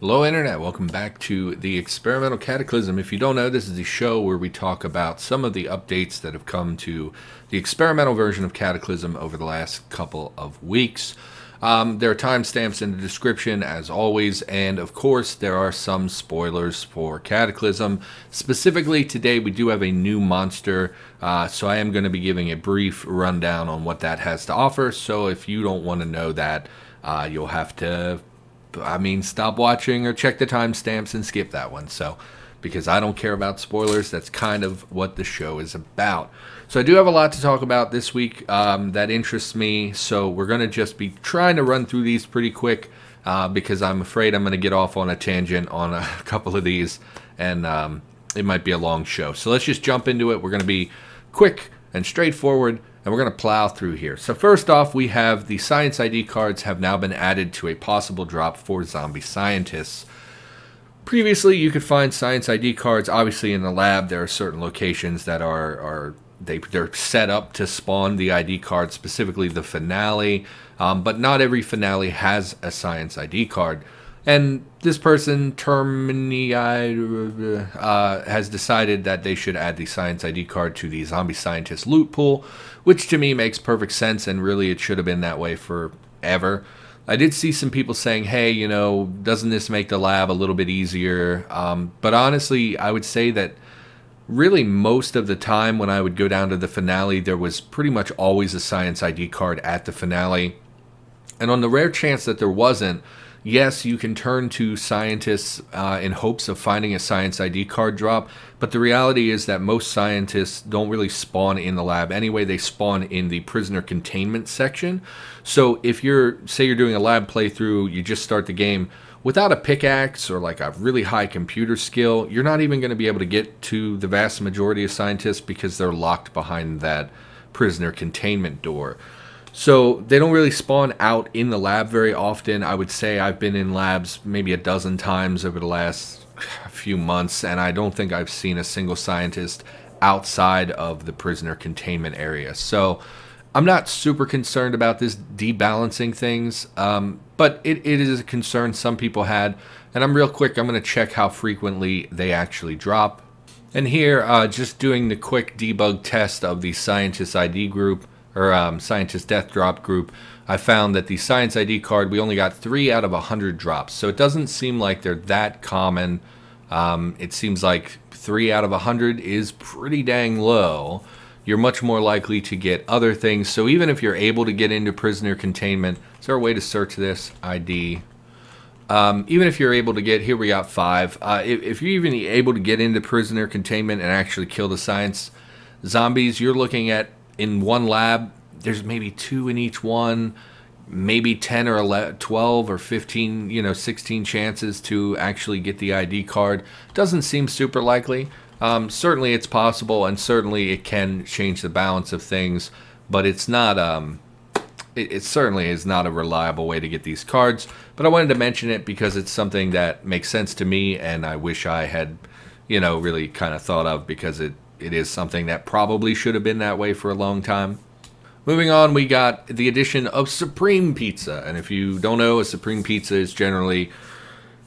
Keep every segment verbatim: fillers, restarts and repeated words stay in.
Hello Internet, welcome back to the Experimental Cataclysm. If you don't know, this is the show where we talk about some of the updates that have come to the experimental version of Cataclysm over the last couple of weeks. Um, there are timestamps in the description as always, and of course there are some spoilers for Cataclysm. Specifically today we do have a new monster, uh, so I am going to be giving a brief rundown on what that has to offer. So if you don't want to know that, uh, you'll have to... I mean, stop watching or check the timestamps and skip that one. So, because I don't care about spoilers, that's kind of what the show is about. So I do have a lot to talk about this week um, that interests me. So we're going to just be trying to run through these pretty quick uh, because I'm afraid I'm going to get off on a tangent on a couple of these. And um, it might be a long show. So let's just jump into it. We're going to be quick and straightforward, and we're going to plow through here. So first off, we have the Science I D cards have now been added to a possible drop for zombie scientists. Previously, you could find Science I D cards, obviously, in the lab. There are certain locations that are, are they, they're set up to spawn the I D card, specifically the finale. Um, but not every finale has a Science I D card. And this person, Termini, uh, has decided that they should add the Science I D card to the Zombie Scientist loot pool, which to me makes perfect sense, and really it should have been that way forever. I did see some people saying, hey, you know, doesn't this make the lab a little bit easier? Um, but honestly, I would say that really most of the time when I would go down to the finale, there was pretty much always a Science I D card at the finale. And on the rare chance that there wasn't, yes, you can turn to scientists uh, in hopes of finding a Science I D card drop, but the reality is that most scientists don't really spawn in the lab anyway. They spawn in the prisoner containment section. So if you're, say you're doing a lab playthrough, you just start the game without a pickaxe or like a really high computer skill, you're not even going to be able to get to the vast majority of scientists because they're locked behind that prisoner containment door. So they don't really spawn out in the lab very often. I would say I've been in labs maybe a dozen times over the last few months, and I don't think I've seen a single scientist outside of the prisoner containment area. So I'm not super concerned about this debalancing things, um, but it, it is a concern some people had. And I'm real quick, I'm going to check how frequently they actually drop. And here, uh, just doing the quick debug test of the Scientist I D group, or um, Scientist Death Drop group, I found that the Science I D card, we only got three out of one hundred drops. So it doesn't seem like they're that common. Um, it seems like three out of one hundred is pretty dang low. You're much more likely to get other things. So even if you're able to get into prisoner containment, is there a way to search this I D? Um, even if you're able to get, here we got five. Uh, if, if you're even able to get into prisoner containment and actually kill the science zombies, you're looking at, in one lab, there's maybe two in each one, maybe ten or eleven, twelve or fifteen, you know, sixteen chances to actually get the I D card. Doesn't seem super likely. Um, certainly it's possible, and certainly it can change the balance of things, but it's not, um, it, it certainly is not a reliable way to get these cards. But I wanted to mention it because it's something that makes sense to me, and I wish I had, you know, really kind of thought of, because it, It is something that probably should have been that way for a long time. Moving on, we got the addition of Supreme Pizza. And if you don't know, a Supreme Pizza is generally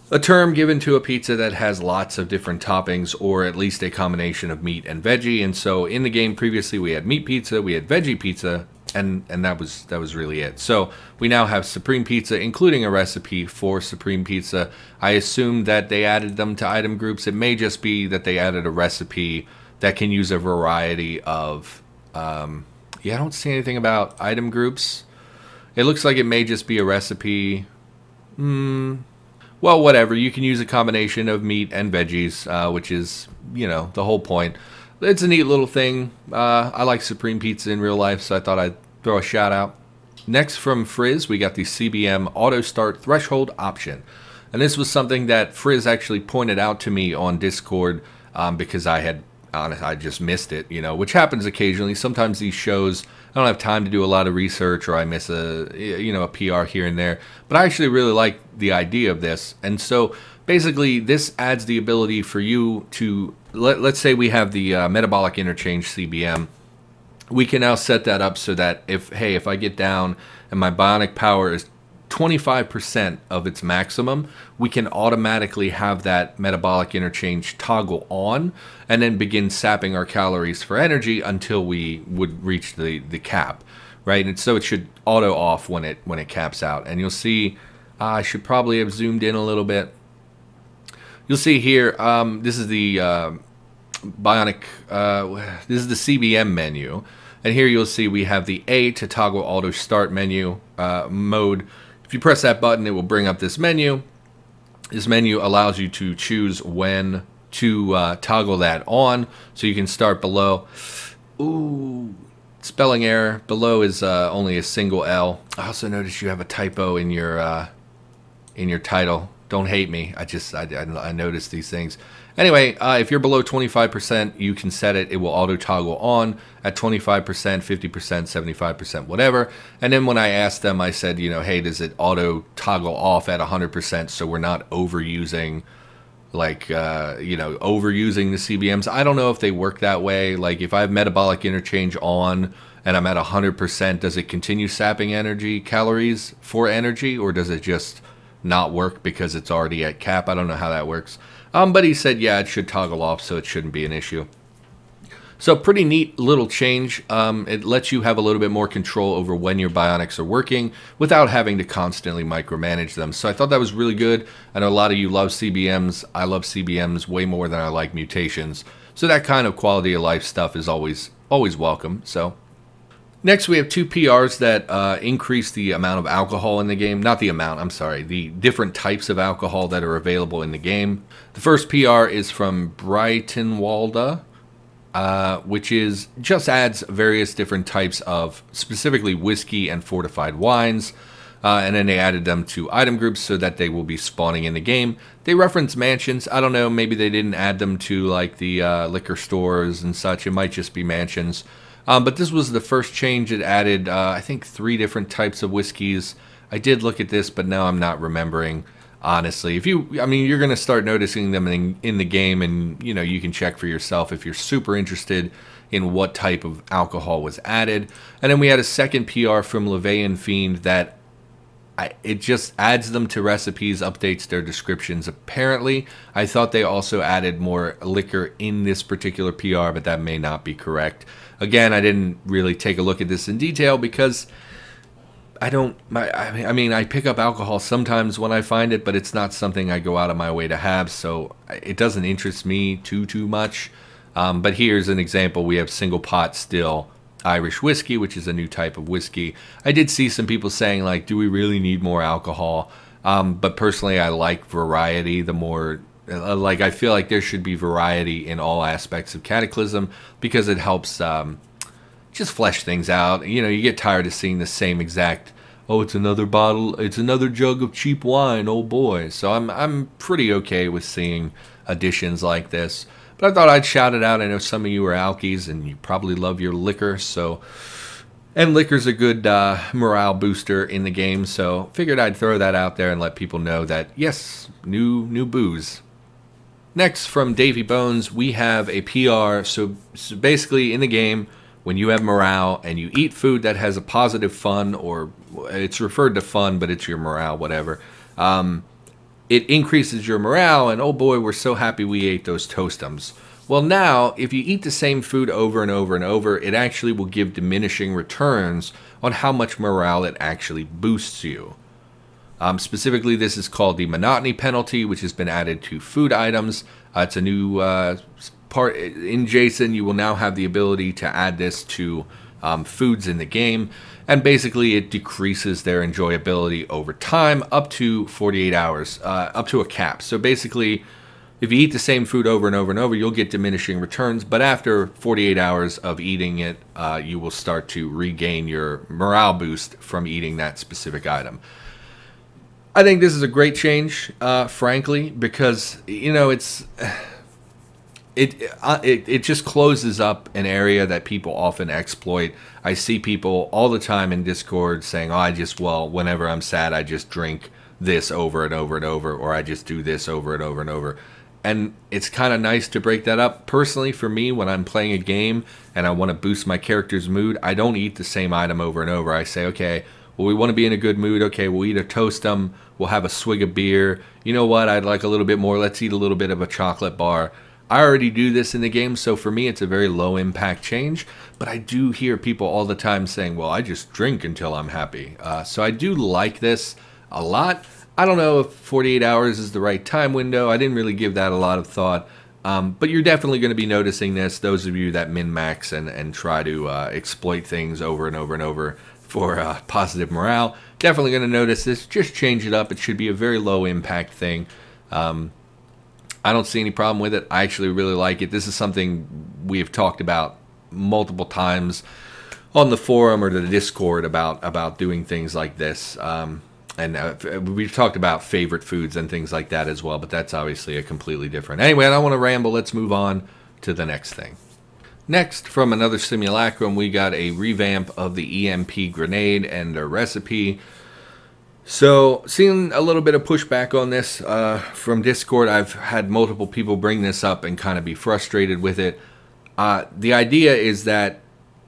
a term given to a pizza that has lots of different toppings, or at least a combination of meat and veggie. And so in the game previously, we had meat pizza, we had veggie pizza, and, and that was, that was really it. So we now have Supreme Pizza, including a recipe for Supreme Pizza. I assume that they added them to item groups. It may just be that they added a recipe that can use a variety of, um, yeah, I don't see anything about item groups. It looks like it may just be a recipe. Hmm. Well, whatever. You can use a combination of meat and veggies, uh, which is, you know, the whole point. It's a neat little thing. Uh, I like Supreme Pizza in real life, so I thought I'd throw a shout out. Next, from Frizz, we got the C B M auto start threshold option. And this was something that Frizz actually pointed out to me on Discord um, because I had... honest, I just missed it, you know, which happens occasionally. Sometimes these shows, I don't have time to do a lot of research, or I miss a, you know, a P R here and there. But I actually really like the idea of this. And so basically this adds the ability for you to, let, let's say we have the uh, metabolic interchange C B M. We can now set that up so that if, hey, if I get down and my bionic power is twenty-five percent of its maximum, we can automatically have that metabolic interchange toggle on and then begin sapping our calories for energy until we would reach the, the cap, right? And so it should auto off when it, when it caps out. And you'll see, uh, I should probably have zoomed in a little bit. You'll see here, um, this is the uh, bionic, uh, this is the C B M menu. And here you'll see we have the A to toggle auto start menu uh, mode. If you press that button, it will bring up this menu. This menu allows you to choose when to uh, toggle that on, so you can start below. Ooh, spelling error. Below is uh, only a single L. I also noticed you have a typo in your uh, in your title. Don't hate me. I just I, I noticed these things. Anyway, uh, if you're below twenty-five percent, you can set it. It will auto toggle on at twenty-five percent, fifty percent, seventy-five percent, whatever. And then when I asked them, I said, you know, hey, does it auto toggle off at one hundred percent so we're not overusing, like, uh, you know, overusing the C B Ms? I don't know if they work that way. Like, if I have metabolic interchange on and I'm at one hundred percent, does it continue sapping energy, calories for energy, or does it just not work because it's already at cap? I don't know how that works. Um, but he said, yeah, it should toggle off, so it shouldn't be an issue. So pretty neat little change. Um, it lets you have a little bit more control over when your bionics are working without having to constantly micromanage them. So I thought that was really good. I know a lot of you love C B Ms. I love C B Ms way more than I like mutations. So that kind of quality of life stuff is always, always welcome. So next we have two P Rs that uh, increase the amount of alcohol in the game. Not the amount, I'm sorry, the different types of alcohol that are available in the game. The first P R is from Brightonwalda, uh, which is just adds various different types of specifically whiskey and fortified wines. Uh, and then they added them to item groups so that they will be spawning in the game. They reference mansions. I don't know, maybe they didn't add them to like the uh, liquor stores and such. It might just be mansions. Um, but this was the first change. It added, uh, I think, three different types of whiskeys. I did look at this, but now I'm not remembering. Honestly, if you, I mean, you're going to start noticing them in, in the game, and you know you can check for yourself if you're super interested in what type of alcohol was added. And then we had a second P R from LeVeyan Fiend that I, it just adds them to recipes, updates their descriptions. Apparently, I thought they also added more liquor in this particular P R, but that may not be correct. Again, I didn't really take a look at this in detail because I don't, my, I mean, I pick up alcohol sometimes when I find it, but it's not something I go out of my way to have, so it doesn't interest me too, too much. Um, but here's an example. We have single pot still Irish whiskey, which is a new type of whiskey. I did see some people saying, like, do we really need more alcohol? Um, but personally, I like variety. The more, like, I feel like there should be variety in all aspects of Cataclysm because it helps um, just flesh things out. You know, you get tired of seeing the same exact, oh, it's another bottle, it's another jug of cheap wine, oh boy. So I'm I'm pretty okay with seeing additions like this. But I thought I'd shout it out. I know some of you are alkies and you probably love your liquor, so, and liquor's a good uh, morale booster in the game, so figured I'd throw that out there and let people know that, yes, new new booze. Next, from Davey Bones, we have a P R. So, so basically in the game, when you have morale and you eat food that has a positive fun, or it's referred to fun, but it's your morale, whatever, um, it increases your morale, and oh boy, we're so happy we ate those Toastums. Well now, if you eat the same food over and over and over, it actually will give diminishing returns on how much morale it actually boosts you. Um, specifically, this is called the monotony penalty, which has been added to food items. Uh, it's a new uh, part in Jason. You will now have the ability to add this to um, foods in the game, and basically it decreases their enjoyability over time up to forty-eight hours, uh, up to a cap. So basically, if you eat the same food over and over and over, you'll get diminishing returns, but after forty-eight hours of eating it, uh, you will start to regain your morale boost from eating that specific item. I think this is a great change, uh, frankly, because, you know, it's It, it it just closes up an area that people often exploit. I see people all the time in Discord saying, oh, I just, well, whenever I'm sad, I just drink this over and over and over, or I just do this over and over and over. And it's kind of nice to break that up. Personally, for me, when I'm playing a game and I want to boost my character's mood, I don't eat the same item over and over. I say, okay, Well, we want to be in a good mood. Okay, we'll eat a Toastum. We'll have a swig of beer. You know what? I'd like a little bit more. Let's eat a little bit of a chocolate bar. I already do this in the game, so for me, it's a very low-impact change. But I do hear people all the time saying, well, I just drink until I'm happy. Uh, so I do like this a lot. I don't know if forty-eight hours is the right time window. I didn't really give that a lot of thought. Um, but you're definitely going to be noticing this, those of you that min-max and, and try to uh, exploit things over and over and over for uh, positive morale. Definitely going to notice this. Just change it up. It should be a very low-impact thing. Um, I don't see any problem with it. I actually really like it. This is something we have talked about multiple times on the forum or the Discord about, about doing things like this. Um, and uh, we've talked about favorite foods and things like that as well, but that's obviously a completely different. Anyway, I don't want to ramble. Let's move on to the next thing. Next, from Another Simulacrum, we got a revamp of the E M P grenade and a recipe. So, seeing a little bit of pushback on this uh, from Discord, I've had multiple people bring this up and kind of be frustrated with it. Uh, the idea is that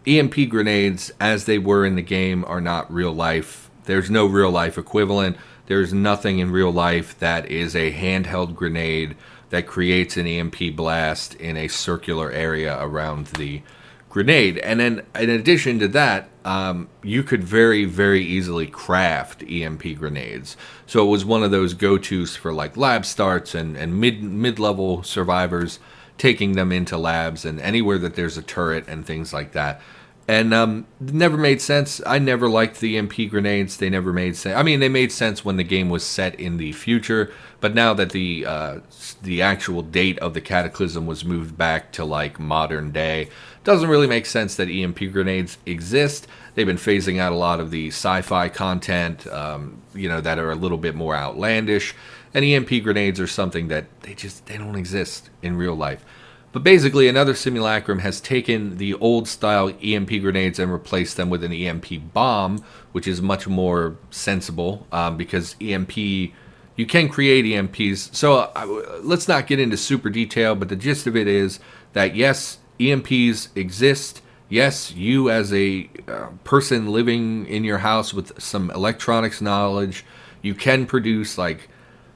E M P grenades, as they were in the game, are not real life. There's no real life equivalent. There's nothing in real life that is a handheld grenade that creates an E M P blast in a circular area around the grenade. And then in addition to that, um, you could very, very easily craft E M P grenades. So it was one of those go-tos for like lab starts and, and mid, mid-level survivors, taking them into labs and anywhere that there's a turret and things like that. And um, never made sense. I never liked the E M P grenades. They never made sense. I mean, they made sense when the game was set in the future, but now that the uh, the actual date of the Cataclysm was moved back to like modern day, doesn't really make sense that E M P grenades exist. They've been phasing out a lot of the sci-fi content, um, you know, that are a little bit more outlandish. And E M P grenades are something that they just they don't exist in real life. But basically, Another Simulacrum has taken the old-style E M P grenades and replaced them with an E M P bomb, which is much more sensible, um, because E M P, you can create E M Ps. So uh, let's not get into super detail, but the gist of it is that, yes, E M Ps exist. Yes, you as a uh, person living in your house with some electronics knowledge, you can produce, like,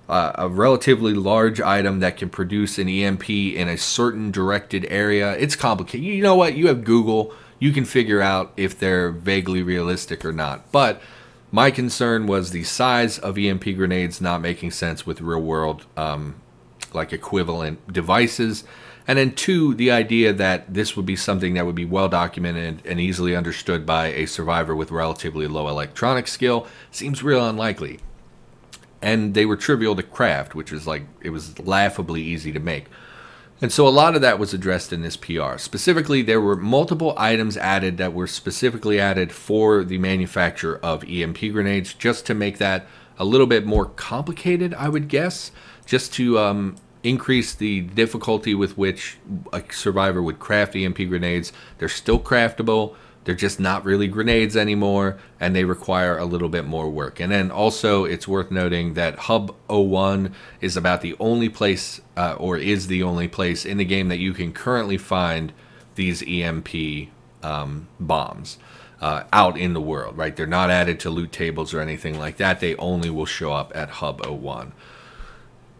Uh, a relatively large item that can produce an E M P in a certain directed area. It's complicated. You know what? You have Google. You can figure out if they're vaguely realistic or not. But my concern was the size of E M P grenades not making sense with real-world um, like equivalent devices. And then two, the idea that this would be something that would be well-documented and easily understood by a survivor with relatively low electronic skill seems real unlikely. And they were trivial to craft, which is like, it was laughably easy to make. And so a lot of that was addressed in this P R. Specifically, there were multiple items added that were specifically added for the manufacture of E M P grenades, just to make that a little bit more complicated, I would guess, just to um, increase the difficulty with which a survivor would craft E M P grenades. They're still craftable. They're just not really grenades anymore, and they require a little bit more work. And then also, it's worth noting that Hub oh one is about the only place, uh, or is the only place in the game that you can currently find these E M P um, bombs uh, out in the world, right? They're not added to loot tables or anything like that. They only will show up at Hub oh one.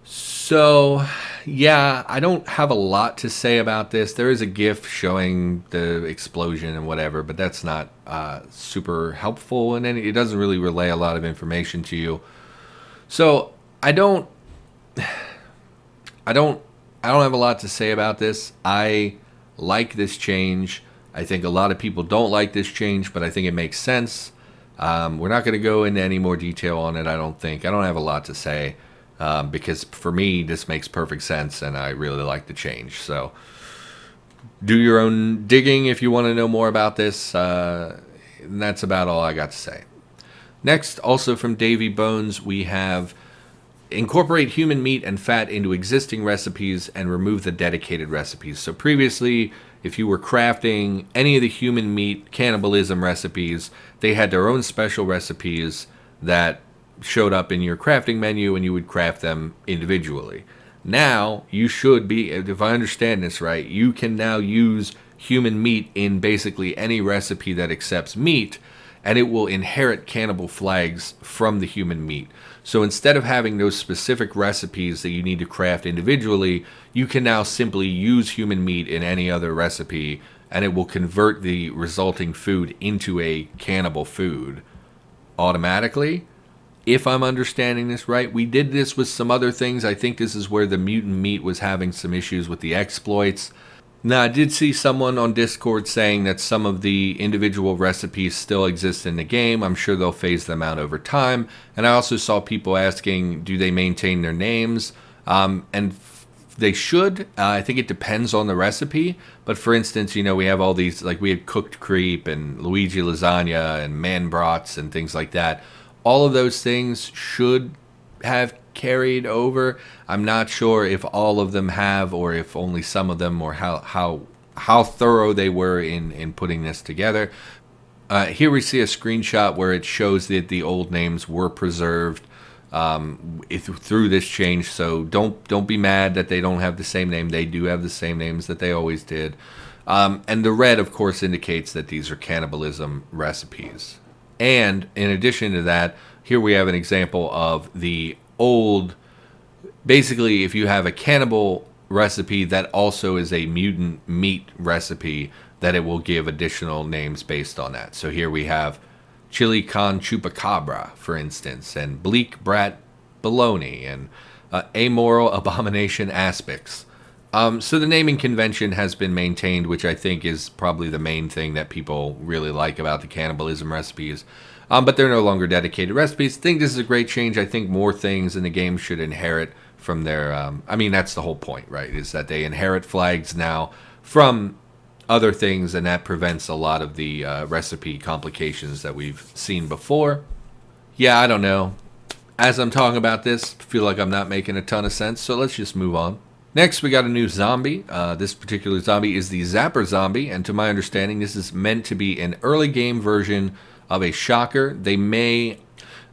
So, yeah, I don't have a lot to say about this. There is a GIF showing the explosion and whatever, but that's not uh, super helpful, and it doesn't really relay a lot of information to you. So, I don't, I don't, I don't have a lot to say about this. I like this change. I think a lot of people don't like this change, but I think it makes sense. Um, we're not going to go into any more detail on it. I don't think. I don't have a lot to say. Um, because for me, this makes perfect sense, and I really like the change. So do your own digging if you want to know more about this. Uh, and that's about all I got to say. Next, also from Davey Bones, we have incorporate human meat and fat into existing recipes and remove the dedicated recipes. So previously, if you were crafting any of the human meat cannibalism recipes, they had their own special recipes that showed up in your crafting menu, and you would craft them individually. Now, you should be, if I understand this right, you can now use human meat in basically any recipe that accepts meat, and it will inherit cannibal flags from the human meat. So instead of having those specific recipes that you need to craft individually, you can now simply use human meat in any other recipe, and it will convert the resulting food into a cannibal food automatically. If I'm understanding this right, we did this with some other things. I think this is where the mutant meat was having some issues with the exploits. Now, I did see someone on Discord saying that some of the individual recipes still exist in the game. I'm sure they'll phase them out over time. And I also saw people asking, do they maintain their names? Um, and they should. Uh, I think it depends on the recipe. But for instance, you know, we have all these, like we had Cooked Creep and Luigi Lasagna and Man Brats and things like that. All of those things should have carried over. I'm not sure if all of them have, or if only some of them, or how how how thorough they were in in putting this together. Uh, here we see a screenshot where it shows that the old names were preserved um, if, through this change. So don't don't be mad that they don't have the same name. They do have the same names that they always did. Um, and the red, of course, indicates that these are cannibalism recipes. And in addition to that, here we have an example of the old, basically if you have a cannibal recipe that also is a mutant meat recipe, that it will give additional names based on that. So here we have Chili Con Chupacabra, for instance, and Bleak Brat Baloney, and uh, Amoral Abomination Aspics. Um, so the naming convention has been maintained, which I think is probably the main thing that people really like about the cannibalism recipes. Um, but they're no longer dedicated recipes. I think this is a great change. I think more things in the game should inherit from their... Um, I mean, that's the whole point, right? Is that they inherit flags now from other things, and that prevents a lot of the uh, recipe complications that we've seen before. Yeah, I don't know. As I'm talking about this, I feel like I'm not making a ton of sense, so let's just move on. Next, we got a new zombie. Uh, this particular zombie is the Zapper Zombie, and to my understanding, this is meant to be an early game version of a shocker. They may...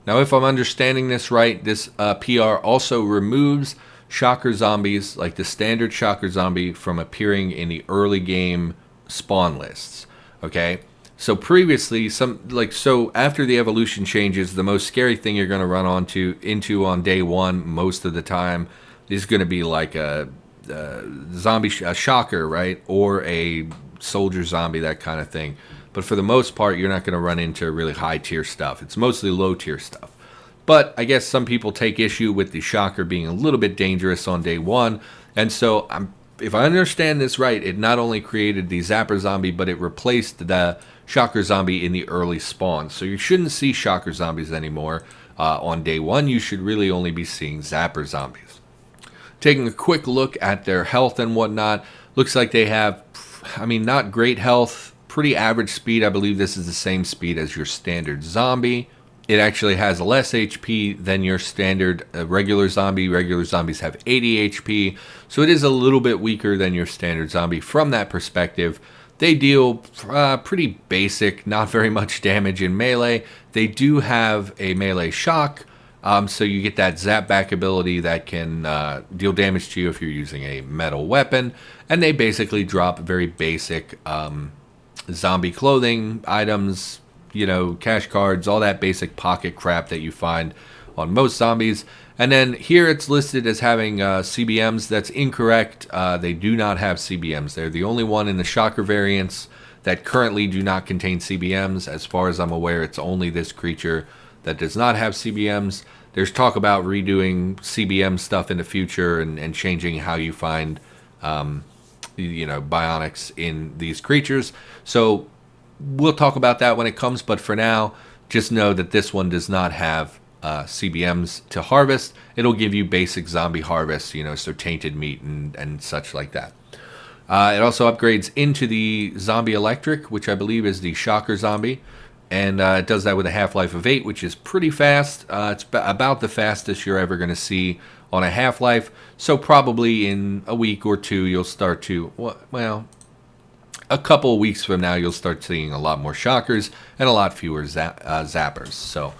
Now, if I'm understanding this right, this uh, P R also removes shocker zombies, like the standard shocker zombie, from appearing in the early game spawn lists, okay? So previously, some like so after the evolution changes, the most scary thing you're going to run onto, into on day one most of the time is going to be like a, a zombie, sh a shocker, right? Or a soldier zombie, that kind of thing. But for the most part, you're not going to run into really high-tier stuff. It's mostly low-tier stuff. But I guess some people take issue with the shocker being a little bit dangerous on day one. And so I'm, if I understand this right, it not only created the Zapper Zombie, but it replaced the shocker zombie in the early spawn. So you shouldn't see shocker zombies anymore uh, on day one. You should really only be seeing Zapper Zombies. Taking a quick look at their health and whatnot, looks like they have, I mean, not great health, pretty average speed. I believe this is the same speed as your standard zombie. It actually has less H P than your standard uh, regular zombie. Regular zombies have eighty H P, so it is a little bit weaker than your standard zombie from that perspective. They deal uh, pretty basic, not very much damage in melee. They do have a melee shock. Um, so you get that zap back ability that can uh, deal damage to you if you're using a metal weapon. And they basically drop very basic um, zombie clothing, items, you know, cash cards, all that basic pocket crap that you find on most zombies. And then here it's listed as having uh, C B Ms. That's incorrect. Uh, they do not have C B Ms. They're the only one in the shocker variants that currently do not contain C B Ms. As far as I'm aware, it's only this creature that does not have C B Ms. There's talk about redoing C B M stuff in the future and, and changing how you find, um, you know, bionics in these creatures. So we'll talk about that when it comes, but for now, just know that this one does not have uh, C B Ms to harvest. It'll give you basic zombie harvests, you know, so tainted meat and, and such like that. Uh, it also upgrades into the Zombie Electric, which I believe is the Shocker Zombie. And uh, it does that with a half-life of eight, which is pretty fast. Uh, it's about the fastest you're ever going to see on a half-life. So probably in a week or two, you'll start to, well, a couple weeks from now, you'll start seeing a lot more shockers and a lot fewer zap uh, zappers. So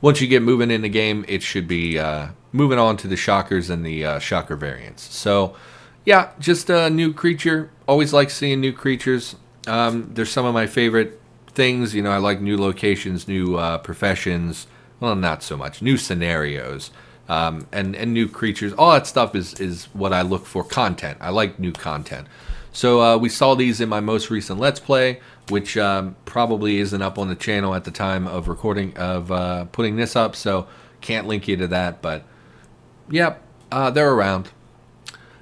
once you get moving in the game, it should be uh, moving on to the shockers and the uh, shocker variants. So yeah, just a new creature. Always like seeing new creatures. Um, they're some of my favorite things. You know, I like new locations, new uh, professions. Well, not so much. New scenarios um, and, and new creatures. All that stuff is, is what I look for. Content. I like new content. So uh, we saw these in my most recent Let's Play, which um, probably isn't up on the channel at the time of recording, of uh, putting this up. So can't link you to that. But, yep, uh, they're around.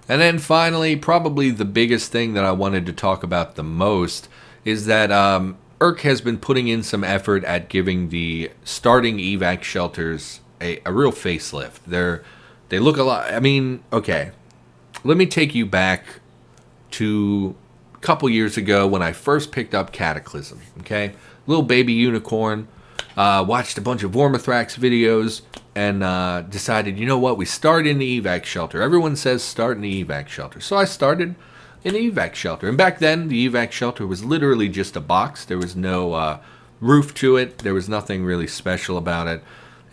And then finally, probably the biggest thing that I wanted to talk about the most is that um, Irk has been putting in some effort at giving the starting evac shelters a, a real facelift. They're, they look a lot... I mean, okay. Let me take you back to a couple years ago when I first picked up Cataclysm. Okay? Little baby unicorn. Uh, watched a bunch of Wormithrax videos and uh, decided, you know what, we start in the evac shelter. Everyone says start in the evac shelter. So I started in the evac shelter. And back then, the evac shelter was literally just a box. There was no uh, roof to it. There was nothing really special about it.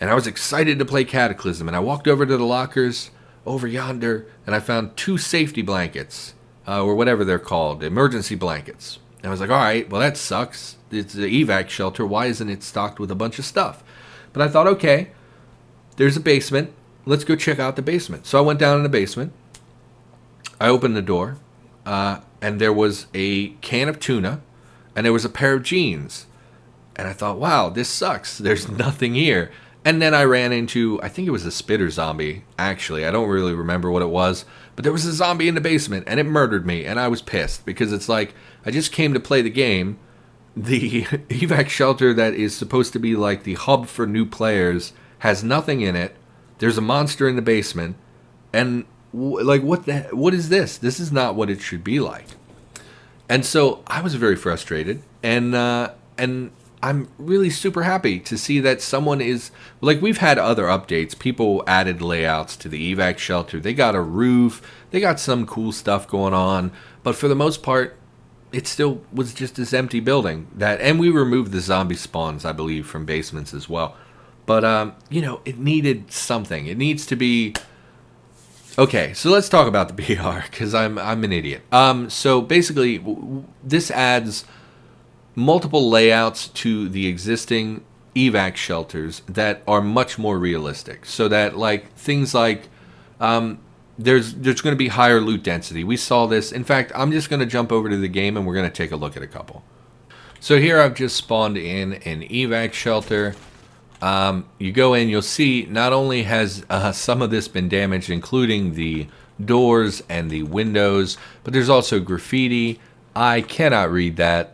And I was excited to play Cataclysm. And I walked over to the lockers over yonder, and I found two safety blankets, uh, or whatever they're called, emergency blankets. And I was like, all right, well, that sucks. It's the evac shelter. Why isn't it stocked with a bunch of stuff? But I thought, okay, there's a basement. Let's go check out the basement. So I went down in the basement. I opened the door, uh, and there was a can of tuna, and there was a pair of jeans. And I thought, wow, this sucks. There's nothing here. And then I ran into, I think it was a spitter zombie, actually. I don't really remember what it was. But there was a zombie in the basement, and it murdered me, and I was pissed. Because it's like, I just came to play the game. The evac shelter that is supposed to be like the hub for new players has nothing in it. There's a monster in the basement. And, w like, what the what is this? This is not what it should be like. And so I was very frustrated. And, uh, and... I'm really super happy to see that someone is, like, we've had other updates. People added layouts to the evac shelter. They got a roof. They got some cool stuff going on. But for the most part, it still was just this empty building. That, and we removed the zombie spawns, I believe, from basements as well. But, um, you know, it needed something. It needs to be... Okay, so let's talk about the B R, because I'm, I'm an idiot. Um, so, basically, w w this adds... multiple layouts to the existing evac shelters that are much more realistic, so that like things like um, there's there's going to be higher loot density. We saw this. In fact, I'm just going to jump over to the game and we're going to take a look at a couple. So here I've just spawned in an evac shelter. Um, you go in, you'll see not only has uh, some of this been damaged, including the doors and the windows, but there's also graffiti. I cannot read that.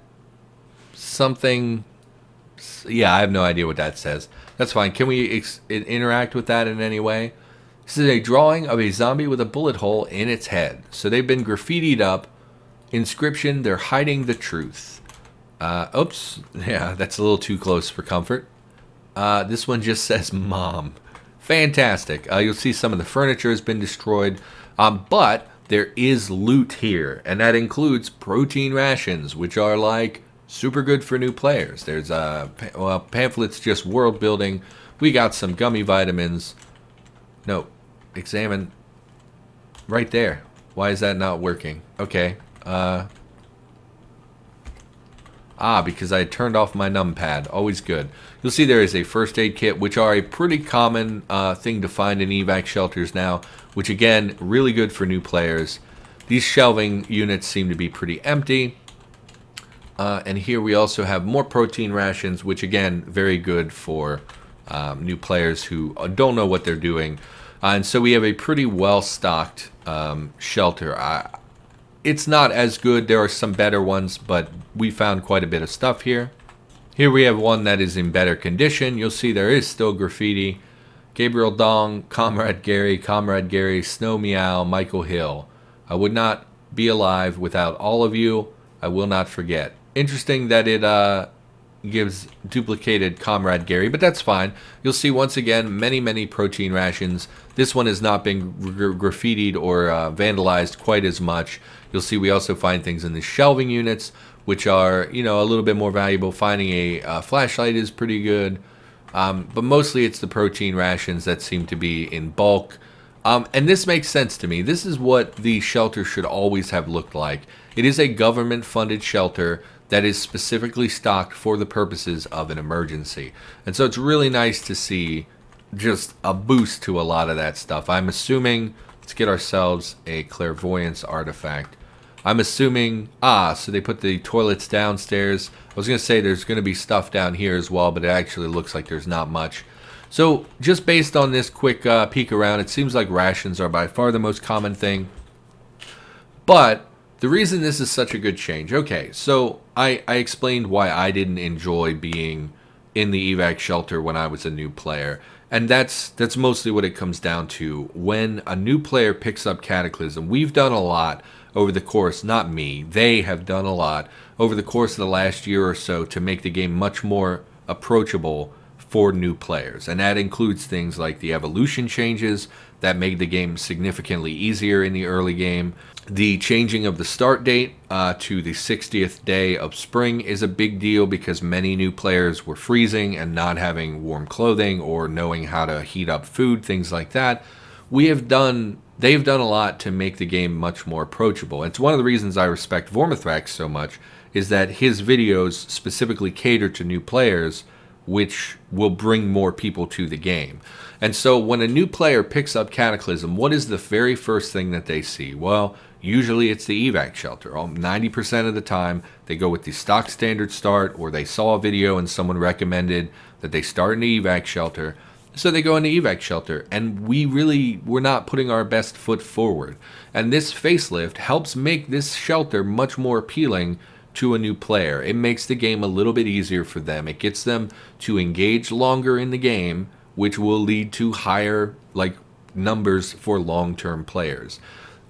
Something, yeah, I have no idea what that says. That's fine. Can we ex interact with that in any way? This is a drawing of a zombie with a bullet hole in its head. So they've been graffitied up. Inscription, they're hiding the truth. Uh, oops, yeah, that's a little too close for comfort. Uh, this one just says mom. Fantastic. Uh, you'll see some of the furniture has been destroyed, um, but there is loot here, and that includes protein rations, which are like... super good for new players. There's uh, well, pamphlets, just world building. We got some gummy vitamins. No, examine. Right there. Why is that not working? Okay. Uh, ah, because I turned off my numpad. Always good. You'll see there is a first aid kit, which are a pretty common uh, thing to find in evac shelters now, which again, really good for new players. These shelving units seem to be pretty empty. Uh, and here we also have more protein rations, which again, very good for um, new players who don't know what they're doing. Uh, and so we have a pretty well-stocked um, shelter. I, it's not as good. There are some better ones, but we found quite a bit of stuff here. Here we have one that is in better condition. You'll see there is still graffiti. Gabriel Dong, Comrade Gary, Comrade Gary, Snow Meow, Michael Hill. I would not be alive without all of you. I will not forget. Interesting that it uh, gives duplicated Comrade Gary, but that's fine. You'll see once again many, many protein rations. This one has not been gra graffitied or uh, vandalized quite as much. You'll see we also find things in the shelving units, which are, you know, a little bit more valuable. Finding a uh, flashlight is pretty good, um, but mostly it's the protein rations that seem to be in bulk. Um, and this makes sense to me. This is what the shelter should always have looked like. It is a government-funded shelter that is specifically stocked for the purposes of an emergency. And so it's really nice to see just a boost to a lot of that stuff. I'm assuming, let's get ourselves a clairvoyance artifact. I'm assuming, ah, so they put the toilets downstairs. I was going to say there's going to be stuff down here as well, but it actually looks like there's not much. So just based on this quick uh, peek around, it seems like rations are by far the most common thing. But the reason this is such a good change, okay, so I, I explained why I didn't enjoy being in the evac shelter when I was a new player. And that's that's mostly what it comes down to. When a new player picks up Cataclysm, we've done a lot over the course, not me, they have done a lot over the course of the last year or so to make the game much more approachable for new players. And that includes things like the evolution changes that made the game significantly easier in the early game. The changing of the start date uh, to the sixtieth day of spring is a big deal because many new players were freezing and not having warm clothing or knowing how to heat up food, things like that. We have done, they've done a lot to make the game much more approachable. It's one of the reasons I respect Wormithrax so much is that his videos specifically cater to new players, which will bring more people to the game. And so when a new player picks up Cataclysm, what is the very first thing that they see? Well, usually it's the evac shelter. ninety percent of the time, they go with the stock standard start, or they saw a video and someone recommended that they start in the evac shelter. So they go in the evac shelter, and we really were not putting our best foot forward. And this facelift helps make this shelter much more appealing to a new player. It makes the game a little bit easier for them. It gets them to engage longer in the game, which will lead to higher like numbers for long-term players.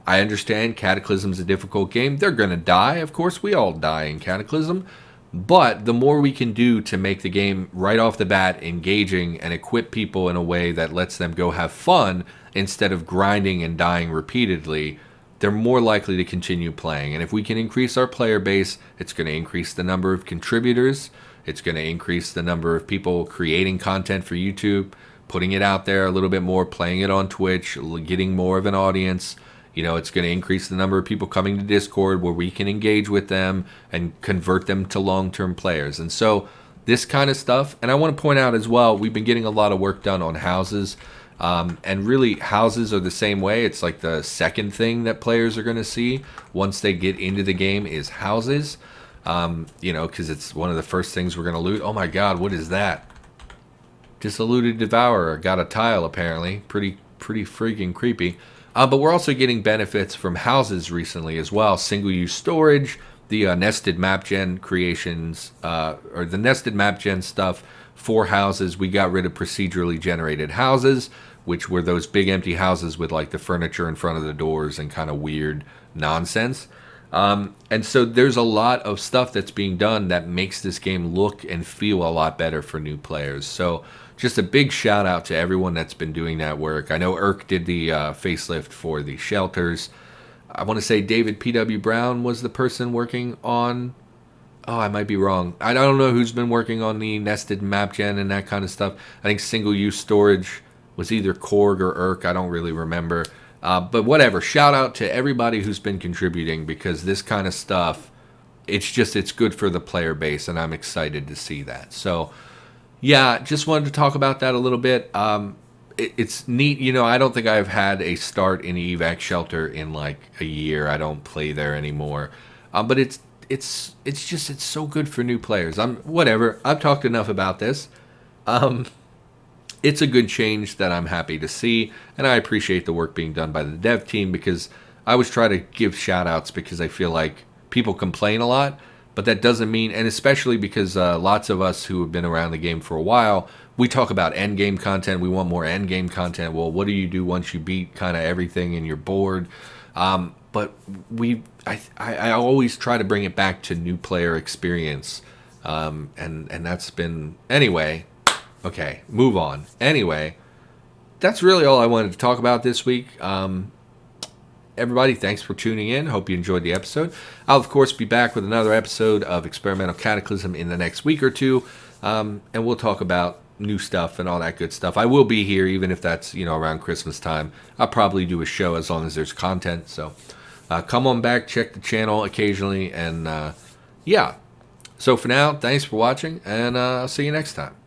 I understand Cataclysm's a difficult game. They're gonna die. Of course, we all die in Cataclysm. But the more we can do to make the game right off the bat engaging and equip people in a way that lets them go have fun instead of grinding and dying repeatedly, they're more likely to continue playing. And if we can increase our player base, it's going to increase the number of contributors. It's going to increase the number of people creating content for YouTube, putting it out there a little bit more, playing it on Twitch, getting more of an audience. You know, it's going to increase the number of people coming to Discord where we can engage with them and convert them to long-term players. And so this kind of stuff, and I want to point out as well, we've been getting a lot of work done on houses. Um, and really, houses are the same way. It's like the second thing that players are going to see once they get into the game is houses. Um, you know, because it's one of the first things we're going to loot. Oh my god, what is that? Disilluted Devourer. Got a tile, apparently. Pretty, pretty freaking creepy. Uh, but we're also getting benefits from houses recently as well. Single-use storage, the uh, nested map gen creations, uh, or the nested map gen stuff. For houses, we got rid of procedurally generated houses, which were those big empty houses with like the furniture in front of the doors and kind of weird nonsense. Um, and so there's a lot of stuff that's being done that makes this game look and feel a lot better for new players. So just a big shout out to everyone that's been doing that work. I know Irk did the uh, facelift for the shelters. I want to say David P W Brown was the person working on... Oh, I might be wrong. I don't know who's been working on the nested map gen and that kind of stuff. I think single-use storage was either Korg or Irk. I don't really remember. Uh, but whatever. Shout out to everybody who's been contributing because this kind of stuff, it's just it's good for the player base, and I'm excited to see that. So, yeah, just wanted to talk about that a little bit. Um, it, it's neat. You know, I don't think I've had a start in evac shelter in like a year. I don't play there anymore. Uh, but it's... It's it's just it's so good for new players. I'm whatever. I've talked enough about this. Um, it's a good change that I'm happy to see, and I appreciate the work being done by the dev team because I always try to give shout outs because I feel like people complain a lot, but that doesn't mean, and especially because uh, lots of us who have been around the game for a while, we talk about end game content. We want more end game content. Well, what do you do once you beat kind of everything and you're bored? Um, But we, I, I always try to bring it back to new player experience, um, and and that's been anyway. Okay, move on. Anyway, that's really all I wanted to talk about this week. Um, everybody, thanks for tuning in. Hope you enjoyed the episode. I'll of course be back with another episode of Experimental Cataclysm in the next week or two, um, and we'll talk about new stuff and all that good stuff. I will be here even if that's you know around Christmas time. I'll probably do a show as long as there's content. So. Uh, come on back, check the channel occasionally, and uh, yeah, So for now, thanks for watching, and uh, I'll see you next time.